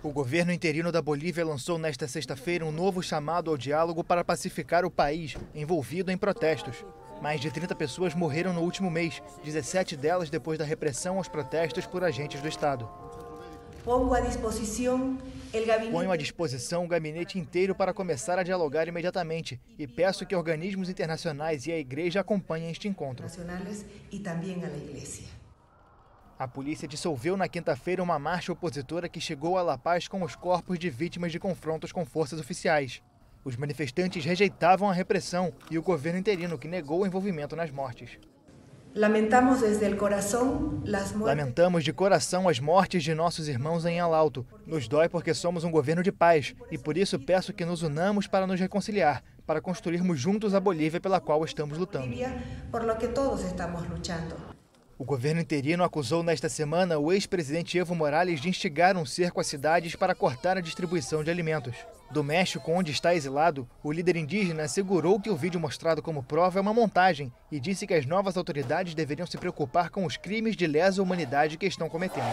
O governo interino da Bolívia lançou nesta sexta-feira um novo chamado ao diálogo para pacificar o país, envolvido em protestos. Mais de 30 pessoas morreram no último mês, 17 delas depois da repressão aos protestos por agentes do Estado. Ponho à disposição o gabinete inteiro para começar a dialogar imediatamente e peço que organismos internacionais e a Igreja acompanhem este encontro. A polícia dissolveu na quinta-feira uma marcha opositora que chegou a La Paz com os corpos de vítimas de confrontos com forças oficiais. Os manifestantes rejeitavam a repressão e o governo interino, que negou o envolvimento nas mortes. Lamentamos de coração as mortes de nossos irmãos em Alalto. Nos dói porque somos um governo de paz e por isso peço que nos unamos para nos reconciliar, para construirmos juntos a Bolívia pela qual estamos lutando. O governo interino acusou nesta semana o ex-presidente Evo Morales de instigar um cerco às cidades para cortar a distribuição de alimentos. Do México, onde está exilado, o líder indígena assegurou que o vídeo mostrado como prova é uma montagem e disse que as novas autoridades deveriam se preocupar com os crimes de lesa humanidade que estão cometendo.